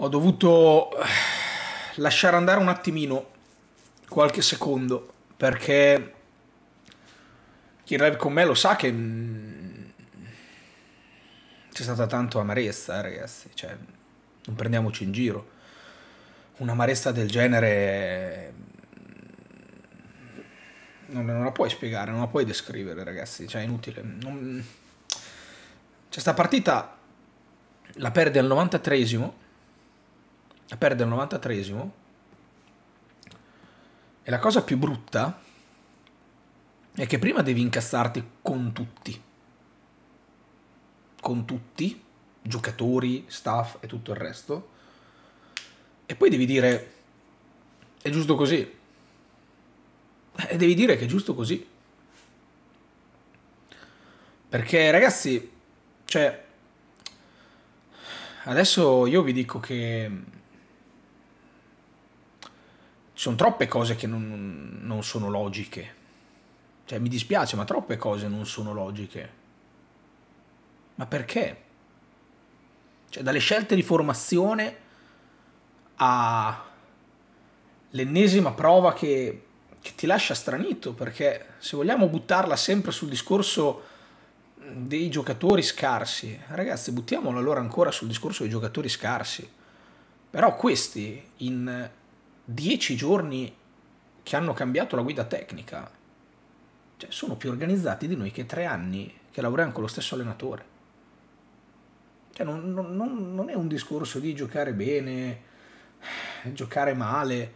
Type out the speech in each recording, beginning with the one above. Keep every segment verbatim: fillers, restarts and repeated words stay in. Ho dovuto lasciare andare un attimino, qualche secondo, perché chi è in live con me lo sa che c'è stata tanto amarezza, eh, ragazzi, cioè non prendiamoci in giro. Un'amarezza del genere non, non la puoi spiegare, non la puoi descrivere, ragazzi, cioè è inutile. Non... Cioè sta partita la perde al novantatreesimo, la perde al novantatreesimo e la cosa più brutta è che prima devi incassarti con tutti, con tutti, giocatori, staff e tutto il resto, e poi devi dire è giusto così, e devi dire che è giusto così, perché ragazzi, cioè adesso io vi dico che ci sono troppe cose che non, non sono logiche, cioè mi dispiace ma troppe cose non sono logiche. Ma perché? Cioè dalle scelte di formazione all'ennesima prova che, che ti lascia stranito, perché se vogliamo buttarla sempre sul discorso dei giocatori scarsi, ragazzi, buttiamola allora ancora sul discorso dei giocatori scarsi. Però questi in dieci giorni che hanno cambiato la guida tecnica, cioè, sono più organizzati di noi che tre anni che lavoriamo con lo stesso allenatore. Cioè non, non, non è un discorso di giocare bene, giocare male.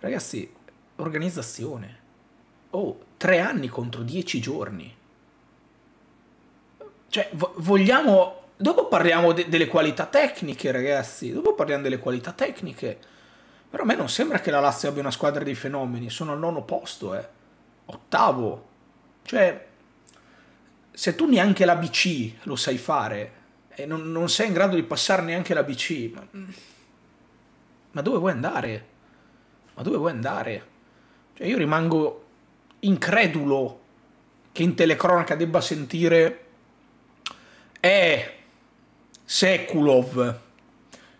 Ragazzi, organizzazione. Oh, tre anni contro dieci giorni. Cioè, vogliamo... Dopo parliamo de- delle qualità tecniche, ragazzi. Dopo parliamo delle qualità tecniche. Però a me non sembra che la Lazio abbia una squadra di fenomeni. Sono al nono posto, eh. Ottavo. Cioè, se tu neanche la B C lo sai fare... e non, non sei in grado di passare neanche la B C, ma, ma dove vuoi andare? Ma dove vuoi andare? Cioè io rimango incredulo che in telecronaca debba sentire eh, Sekulov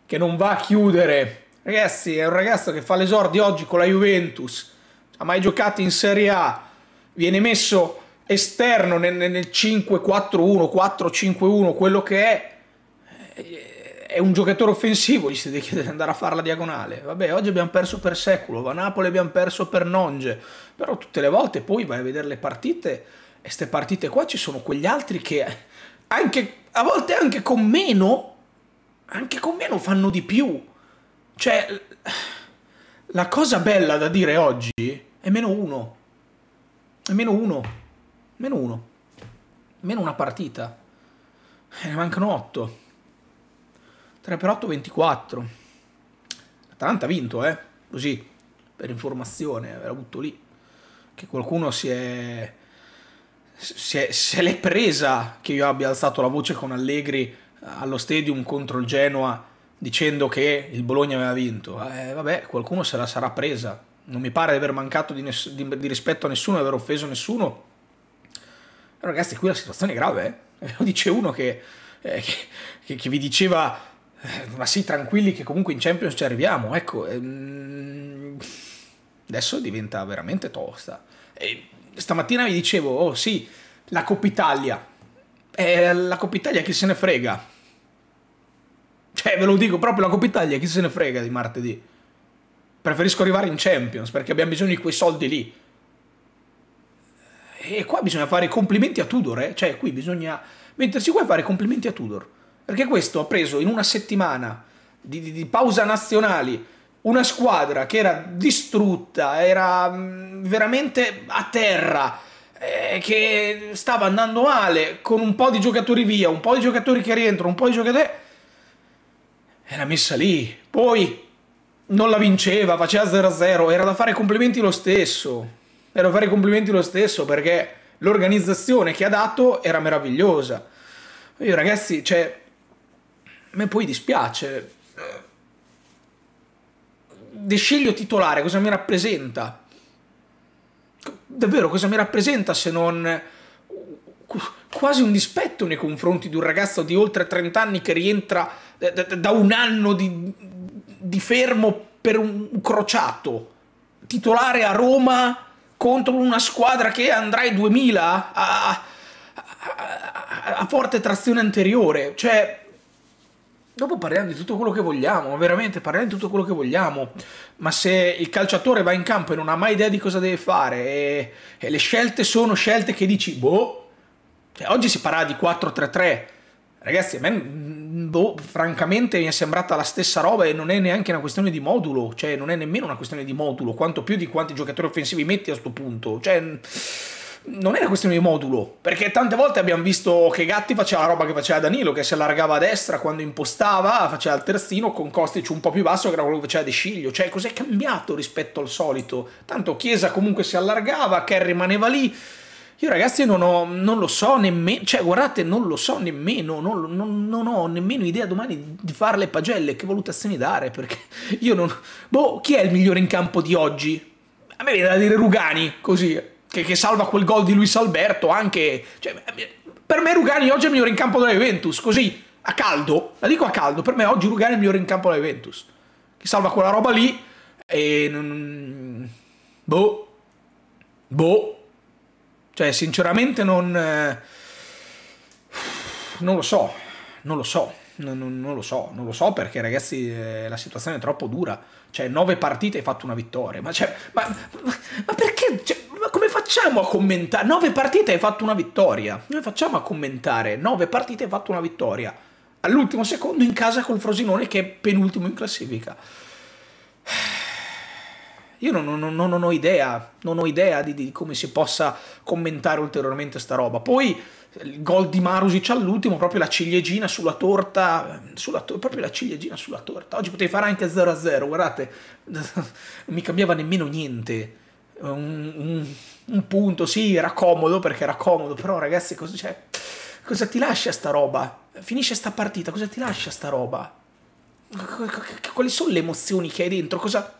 che non va a chiudere. Ragazzi, è un ragazzo che fa l'esordio oggi con la Juventus, ha mai giocato in Serie A, viene messo esterno nel, nel cinque quattro uno, quattro cinque uno, quello che è, è un giocatore offensivo, gli si deve chiedere di andare a fare la diagonale. Vabbè, oggi abbiamo perso per Sekulov, a Napoli abbiamo perso per Nonge, però tutte le volte poi vai a vedere le partite e ste partite qua ci sono quegli altri che anche, a volte anche con meno, anche con meno fanno di più. Cioè la cosa bella da dire oggi è meno uno, è meno uno. Meno uno, meno una partita, e ne mancano otto, tre per otto ventiquattro, l'Atalanta ha vinto, eh, così, per informazione, ve la butto lì, che qualcuno si è, si è, se l'è presa che io abbia alzato la voce con Allegri allo stadium contro il Genoa dicendo che il Bologna aveva vinto, eh, vabbè, qualcuno se la sarà presa, non mi pare di aver mancato di, di, di rispetto a nessuno, di aver offeso nessuno. Ragazzi, qui la situazione è grave, eh? Lo dice uno che, eh, che, che vi diceva eh, ma sì, tranquilli che comunque in Champions ci arriviamo, ecco, ehm, adesso diventa veramente tosta. E stamattina vi dicevo, oh sì, la Coppa Italia, eh, la Coppa Italia chi se ne frega? Cioè ve lo dico proprio, la Coppa Italia chi se ne frega di martedì? Preferisco arrivare in Champions perché abbiamo bisogno di quei soldi lì. E qua bisogna fare complimenti a Tudor, eh? Cioè qui bisogna mettersi qua e fare complimenti a Tudor, perché questo ha preso in una settimana di, di, di pausa nazionali una squadra che era distrutta, era veramente a terra, eh, che stava andando male, con un po' di giocatori via, un po' di giocatori che rientrano, un po' di giocatori... Era messa lì, poi non la vinceva, faceva zero a zero, era da fare complimenti lo stesso. Era fare i complimenti lo stesso perché l'organizzazione che ha dato era meravigliosa. Io ragazzi, cioè, a me poi dispiace. De Sciglio titolare, cosa mi rappresenta? Davvero, cosa mi rappresenta se non quasi un dispetto nei confronti di un ragazzo di oltre trenta anni che rientra da un anno di, di fermo per un crociato, titolare a Roma contro una squadra che andrà ai duemila a, a, a, a forte trazione anteriore. Cioè, dopo parliamo di tutto quello che vogliamo, veramente parliamo di tutto quello che vogliamo, ma se il calciatore va in campo e non ha mai idea di cosa deve fare e, e le scelte sono scelte che dici, boh, cioè, oggi si parla di quattro tre tre, ragazzi, a me, boh, francamente mi è sembrata la stessa roba e non è neanche una questione di modulo, cioè non è nemmeno una questione di modulo, quanto più di quanti giocatori offensivi metti a sto punto, cioè... non è una questione di modulo, perché tante volte abbiamo visto che Gatti faceva la roba che faceva Danilo, che si allargava a destra quando impostava, faceva il terzino con Costic un po' più basso, che era quello che faceva De Sciglio. Cioè, cos'è cambiato rispetto al solito? Tanto Chiesa comunque si allargava, Kerr rimaneva lì. Io, ragazzi, non, ho, non lo so nemmeno, cioè guardate, non lo so nemmeno, non, non, non ho nemmeno idea domani di fare le pagelle, che valutazioni dare, perché io non... Boh, chi è il migliore in campo di oggi? A me viene da dire Rugani, così... Che, che salva quel gol di Luis Alberto, anche... Cioè, per me Rugani oggi è il migliore in campo della Juventus, così, a caldo, la dico a caldo, per me oggi Rugani è il migliore in campo della Juventus. Che salva quella roba lì e... Non... Boh. Boh. Cioè, sinceramente non... Eh... Non lo so, non lo so, non, non, non lo so, non lo so perché, ragazzi, eh, la situazione è troppo dura. Cioè, nove partite hai fatto una vittoria, ma, cioè, ma, ma, ma perché... Cioè, ma come facciamo a commentare? Nove partite hai fatto una vittoria. Noi facciamo a commentare. Nove partite hai fatto una vittoria. All'ultimo secondo in casa col Frosinone che è penultimo in classifica. Io non, non, non, non ho idea. Non ho idea di, di come si possa commentare ulteriormente sta roba. Poi il gol di Marusic all'ultimo, proprio la ciliegina sulla torta. Sulla to proprio la ciliegina sulla torta. Oggi potevi fare anche zero a zero, guardate. Non mi cambiava nemmeno niente. Un, un, un punto, sì, era comodo perché era comodo, però ragazzi, cosa, cioè, cosa ti lascia sta roba? Finisce sta partita, cosa ti lascia sta roba? Quali sono le emozioni che hai dentro? Cosa...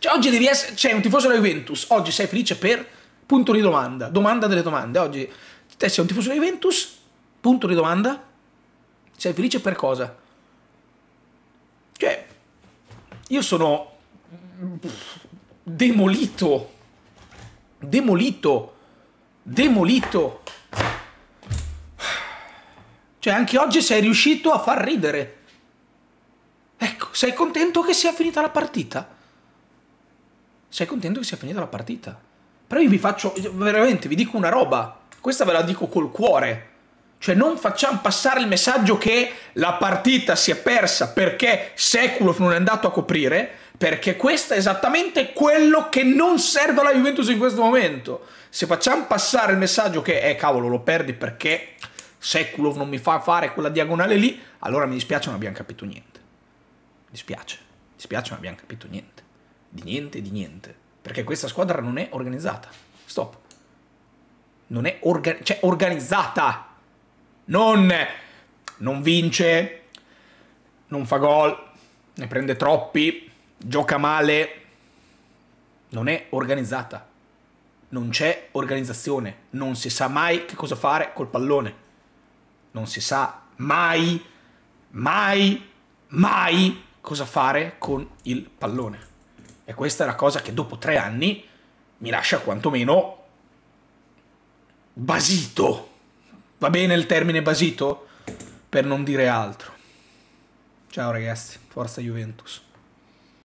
Cioè, oggi devi essere, c'è un tifoso della Juventus, oggi sei felice per punto di domanda, domanda delle domande, oggi te sei un tifoso della Juventus, punto di domanda, sei felice per cosa? Cioè, io sono... demolito, demolito, demolito. Cioè, anche oggi sei riuscito a far ridere. Ecco, sei contento che sia finita la partita. Sei contento che sia finita la partita. Però io vi faccio, veramente, vi dico una roba. Questa ve la dico col cuore. Cioè, non facciamo passare il messaggio che la partita si è persa perché Sekulov non è andato a coprire, perché questo è esattamente quello che non serve alla Juventus in questo momento. Se facciamo passare il messaggio che, eh cavolo, lo perdi perché Sekulov non mi fa fare quella diagonale lì, allora mi dispiace, non abbiamo capito niente. Mi dispiace, mi dispiace, non abbiamo capito niente. Di niente, di niente. Perché questa squadra non è organizzata. Stop. Non è orga- cioè, organizzata. Non, non vince, non fa gol, ne prende troppi, gioca male, non è organizzata, non c'è organizzazione, non si sa mai che cosa fare col pallone, non si sa mai, mai, mai cosa fare con il pallone. E questa è la cosa che dopo tre anni mi lascia quantomeno basito. Va bene il termine basito? Per non dire altro. Ciao ragazzi, forza Juventus.